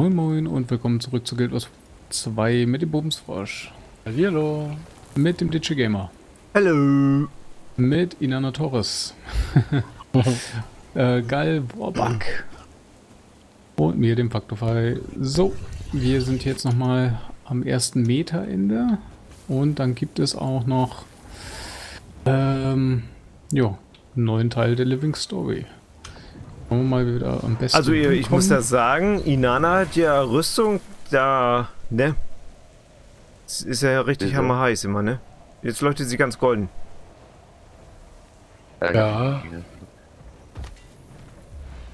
Moin Moin und willkommen zurück zu Guild Wars 2 mit dem Bobensfrosch. Hallo. Mit dem DithschiGamer. Hallo. Mit Inanna Torres. Gal Warbuck. Und mir, dem Faktify. So, wir sind jetzt nochmal am ersten Meterende. Und dann gibt es auch noch einen neuen Teil der Living Story. Schauen wir mal wieder am besten. Also ich muss das sagen, Inanna hat ja Rüstung da, ne? Das ist ja richtig hammerheiß immer, ne? Jetzt leuchtet sie ganz golden. Ja.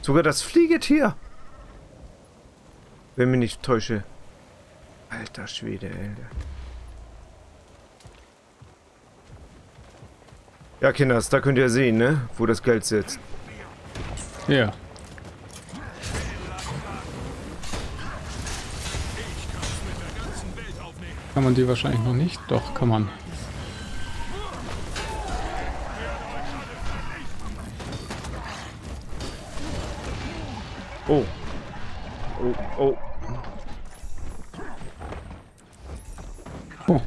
Sogar das Fliegetier. Wenn mich nicht täusche. Alter Schwede, Alter. Ja, Kinders, da könnt ihr sehen, ne? Wo das Geld sitzt. Ja. Yeah. Kann man die wahrscheinlich noch nicht? Doch, kann man. Oh. Oh, oh. Oh.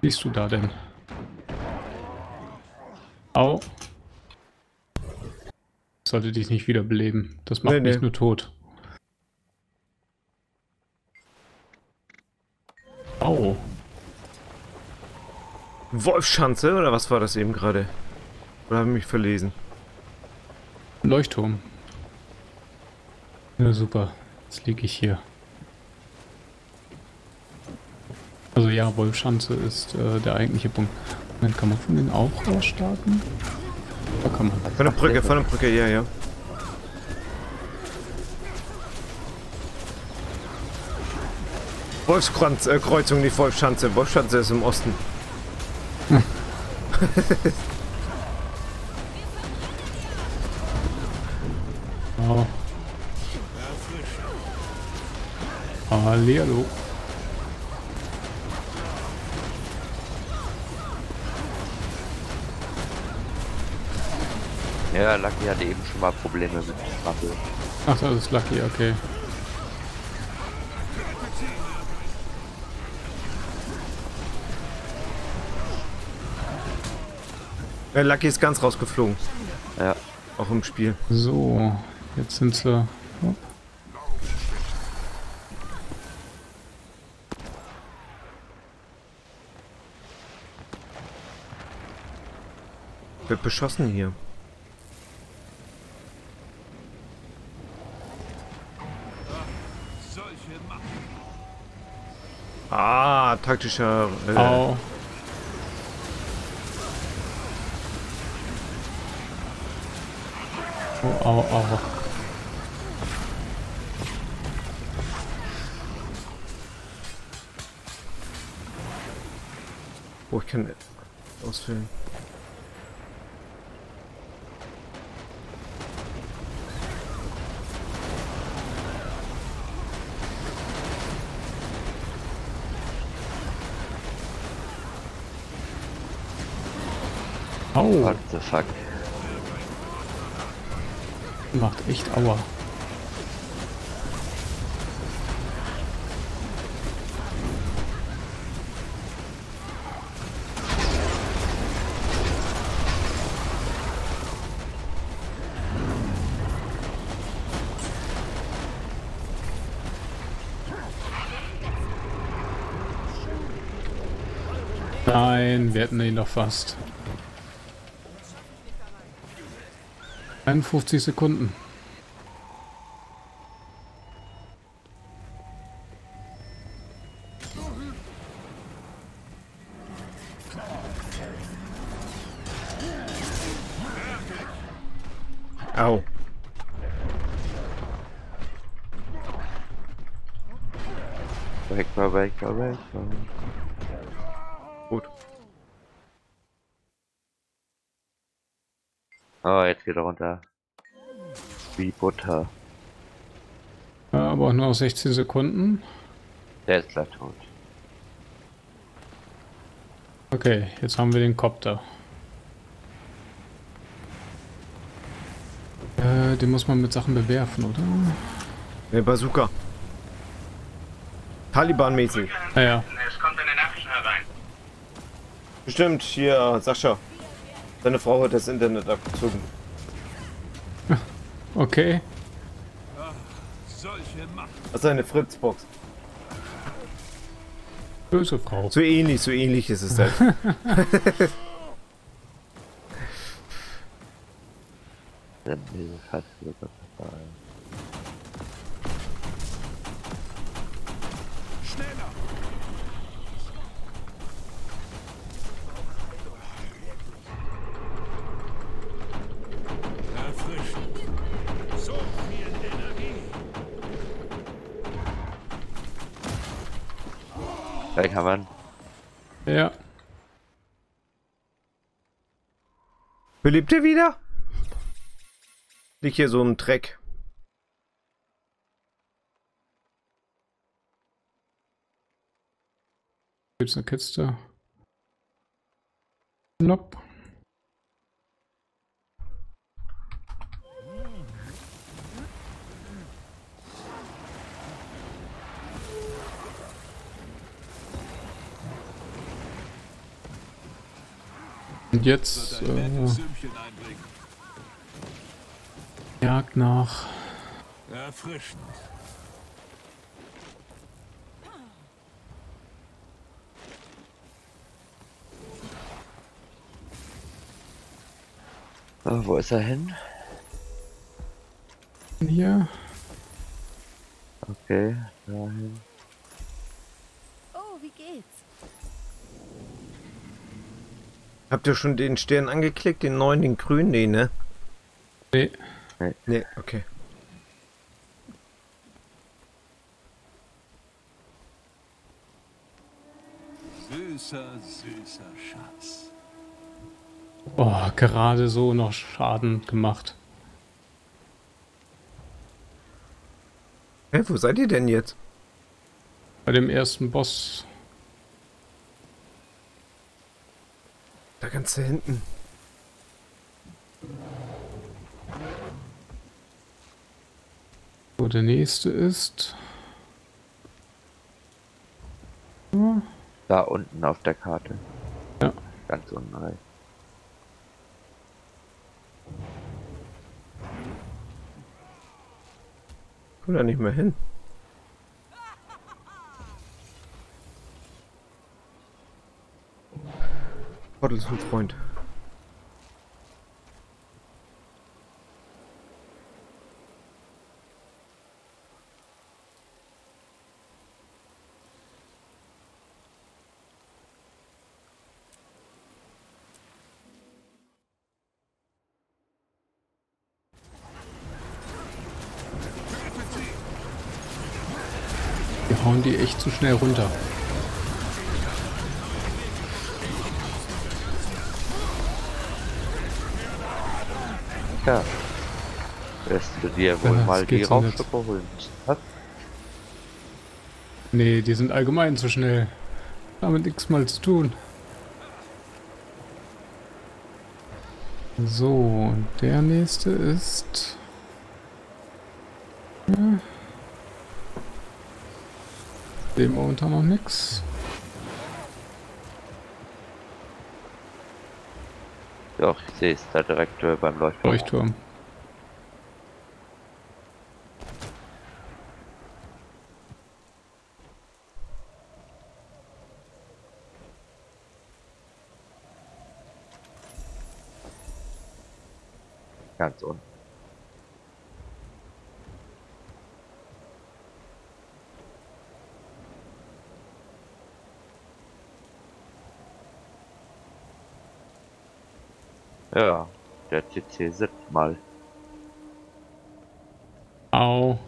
Bist du da denn? Au. Ich sollte dich nicht wiederbeleben. Das macht mich nur tot. Au. Wolfschanze oder was war das eben gerade? Oder habe ich mich verlesen? Leuchtturm. Ja, super. Jetzt liege ich hier. Also ja, Wolfschanze ist der eigentliche Punkt. Moment, kann man von denen auch rausstarten? Da kann man. Von der Brücke, ja, ja. Wolfskreuzung, nicht Wolfschanze. Wolfschanze ist im Osten. Hm. Oh. Hallihallo. Ja, Lucky hatte eben schon mal Probleme mit der Mappe. Ach, das ist Lucky, okay. Ja, Lucky ist ganz rausgeflogen. Ja. Auch im Spiel. So, jetzt sind sie... Oh. Wird beschossen hier. Ah, taktischer... Au. Oh, au, au. Oh, ich kann ausfüllen. Oh. What the fuck? Macht echt Aua. Nein, wir hätten ihn doch fast. 51 Sekunden. Au. Weg. Gut. Oh, jetzt geht er runter. Wie Butter. Ja, aber auch nur auf 16 Sekunden. Der ist gleich tot. Okay, jetzt haben wir den Kopter. Den muss man mit Sachen bewerfen, oder? Ne, Bazooka. Taliban-mäßig. Ja, ja. Es kommt eine Nachricht herein. Bestimmt, hier, Sascha. Seine Frau hat das Internet abgezogen. Okay. Das ist eine Fritzbox. Böse Frau. So ähnlich ist es halt. Ja. Belebt ihr wieder? Liegt hier so im Dreck. Gibt's eine Kiste? Nope. Und jetzt Jagd nach erfrischend. Oh, wo ist er hin? Hier. Okay, dahin. Oh, wie geht's? Habt ihr schon den Stern angeklickt, den neuen, den grünen, den, ne? Nee. Nee, okay. Süßer, süßer Schatz. Oh, gerade so noch Schaden gemacht. Hä, wo seid ihr denn jetzt? Bei dem ersten Boss. Da ganz da hinten. So, der nächste ist... Ja. Da unten auf der Karte. Ja. Ganz unten rein. Komm da nicht mehr hin. Ist ein Freund. Wir hauen die echt zu schnell runter. Ja, wirst du dir wohl mal die Raubschlucker holen? Nee, die sind allgemein zu schnell. Damit nichts mal zu tun. So, und der nächste ist... Ja. Dem unter noch nichts. Doch, ich sehe es da direkt beim Leuchtturm. Ganz unten. Ja, der TC sitzt mal. Au.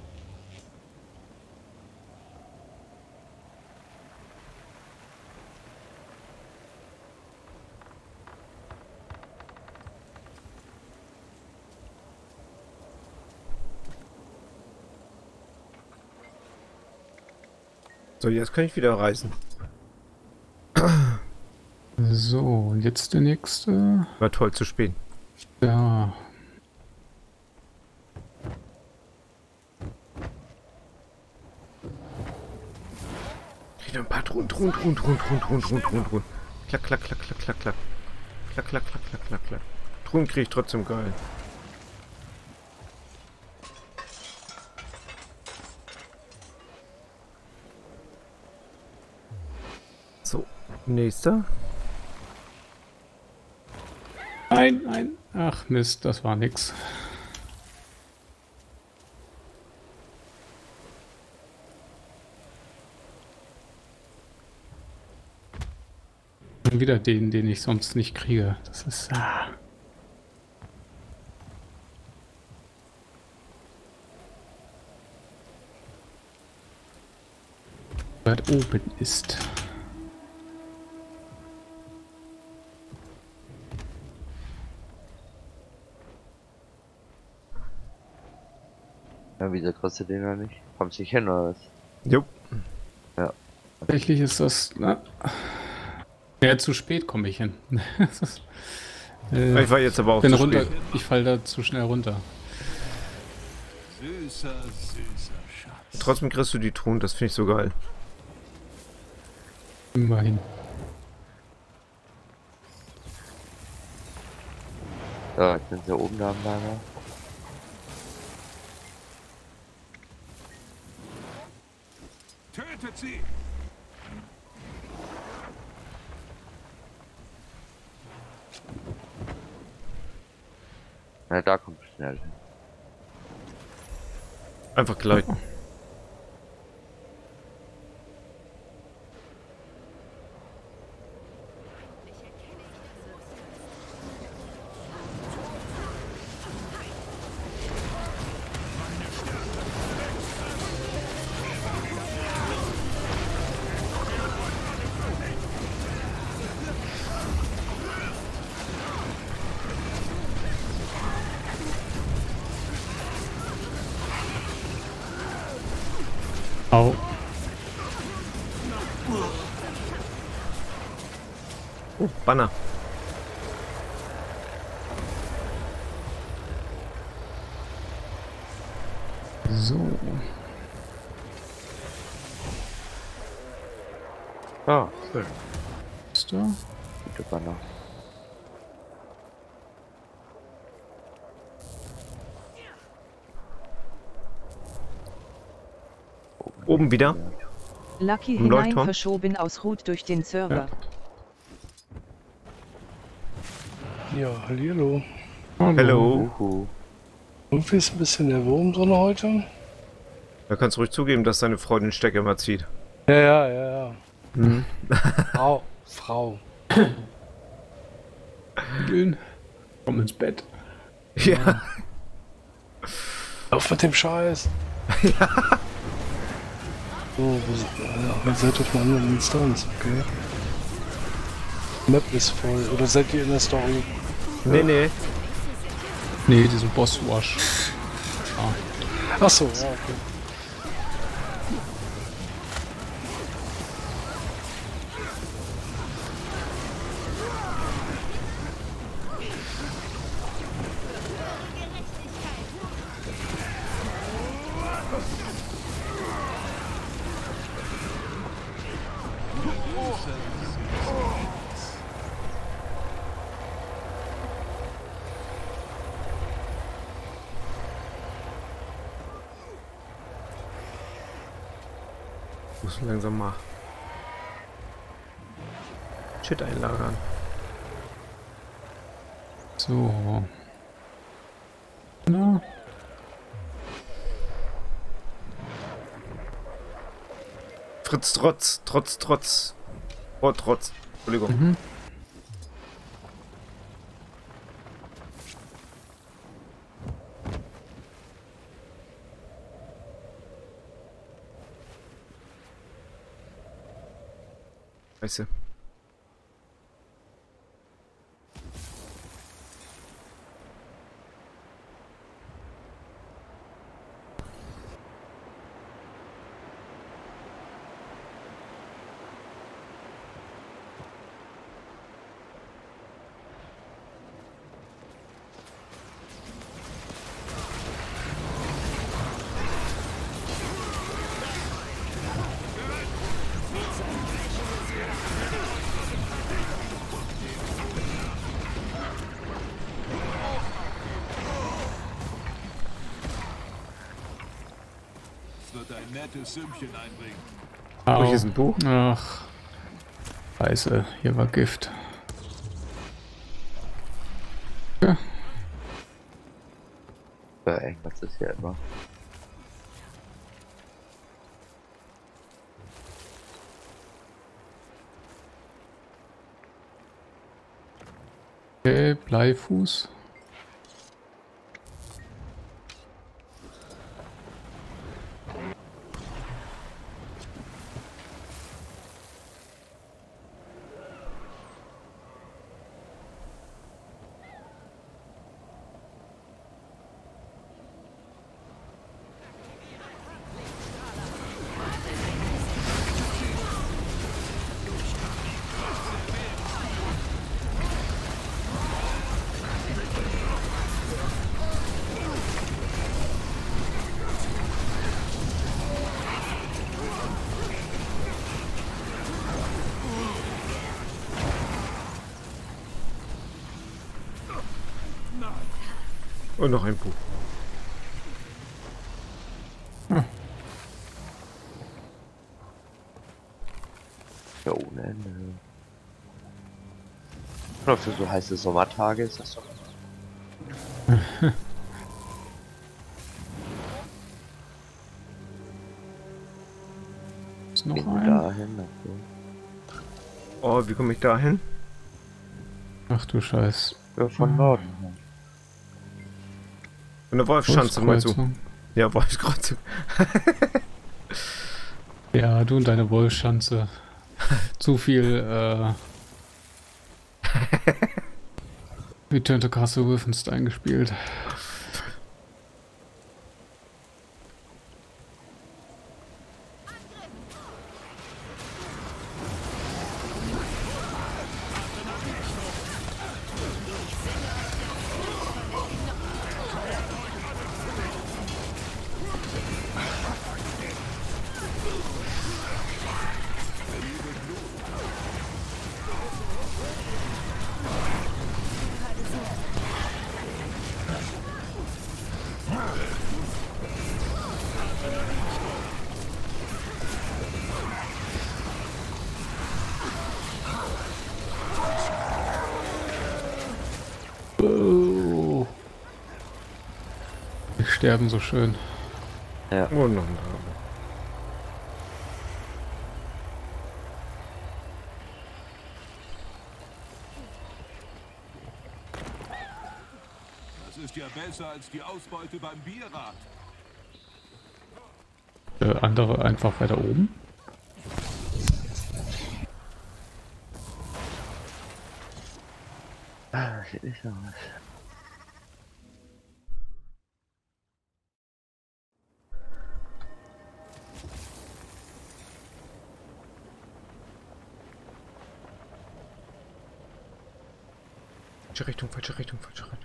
So, jetzt kann ich wieder reisen. So, jetzt der nächste. War toll zu spät. Ja. wieder ein paar Truhen. Klack, klack, klack, klack, klack, klack. Klack, klack, klack, klack, klack, klack. Truhen kriege ich trotzdem geil. So, nächster. Nein, nein. Ach Mist, das war nix. Wieder den, den ich sonst nicht kriege. Das ist... Ah. Weit oben ist... Ja, wieso kostet den noch nicht? Kommst nicht hin oder was? Jo. Ja. Tatsächlich ist das... Na, ja, zu spät komme ich hin. Ist, ich war jetzt aber auch zu spät. Ich falle da zu schnell runter. Süßer, süßer Schatz. Trotzdem kriegst du die Truhen, das finde ich so geil. Immerhin. So, jetzt sind wir oben da am Lager. Tötet sie! Na, da kommt schnell hin. Einfach gleiten. Oh, Banner. So. Ah, schön. Ist da? Gute Banner. Oben wieder. Lucky hinein verschoben aus Root durch den Server. Ja, hallo. Hallo. Irgendwie ist ein bisschen der Wurm drin heute. Da kannst du ruhig zugeben, dass deine Frau den Stecker immer zieht. Ja. Mhm. Frau. Gehen. Komm ins Bett. Ja. Auf mit dem Scheiß. Ja. So, ihr seid auf einer anderen Instanz, okay? Map ist voll, oder seid ihr in der Story? Nee, diese Boss-Wash. Ah. Achso, ja, okay. Muss langsam mal Shit einlagern. So. Na. Fritz Trotz. Oh, Trotz. Entschuldigung. Mhm. Scheiße. wird ein nettes Sümmchen einbringen. Oh, hier ist ein Buch. Ach. Scheiße, hier war Gift. Ja. Ja, irgendwas ist hier immer. Okay, Bleifuß. Und noch ein Buch. Hm. Ja, ohne Ende. Oder für so heiße Sommertage ist das doch. Ist noch ein? Dahin, okay. Oh, wie komme ich dahin? Ach du Scheiß. Ja, von Norden. Von der Wolfschanze mal zu. Ja, Wolfskreuzung. Ja, du und deine Wolfschanze. Zu viel, Return to Castle Wolfenstein gespielt. Sterben so schön. Ja. Und noch ein Rabe. Das ist ja besser als die Ausbeute beim Bierrad. Andere einfach weiter oben. Ah, das sieht nicht so aus. Richtung, falsche Richtung, falsche Richtung.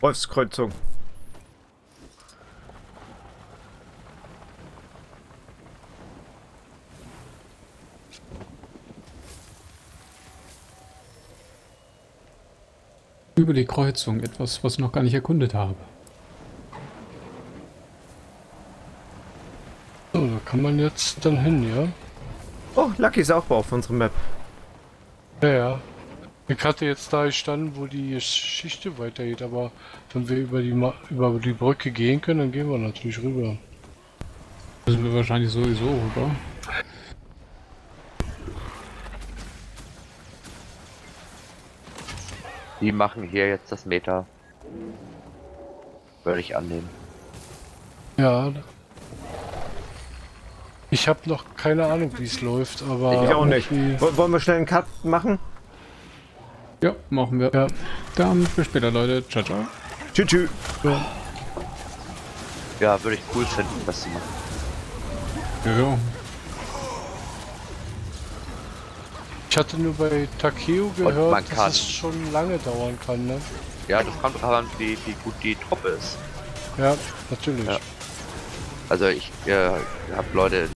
Wolfskreuzung. Über die Kreuzung, etwas, was ich noch gar nicht erkundet habe. So, da kann man jetzt dann hin, ja? Oh, Lucky ist auch auf unserer Map. Ja, ja. Ich hatte jetzt da gestanden, wo die Geschichte weitergeht, aber wenn wir über die Brücke gehen können, dann gehen wir natürlich rüber. Müssen wir wahrscheinlich sowieso rüber. Die machen hier jetzt das Meta. Würde ich annehmen. Ja. Ich habe noch keine Ahnung, wie es läuft, aber... Ich auch nicht. Wollen wir schnell einen Cut machen? Ja, machen wir. Ja. Dann bis später, Leute. Ciao, ciao. Tschüss, tschüss. Ja. Ja, würde ich cool finden, was sie machen. Ja. Ich hatte nur bei Takeo gehört, dass es schon lange dauern kann, ne? Ja, das kommt daran, wie gut die Truppe ist. Ja, natürlich. Ja. Also ich habe Leute...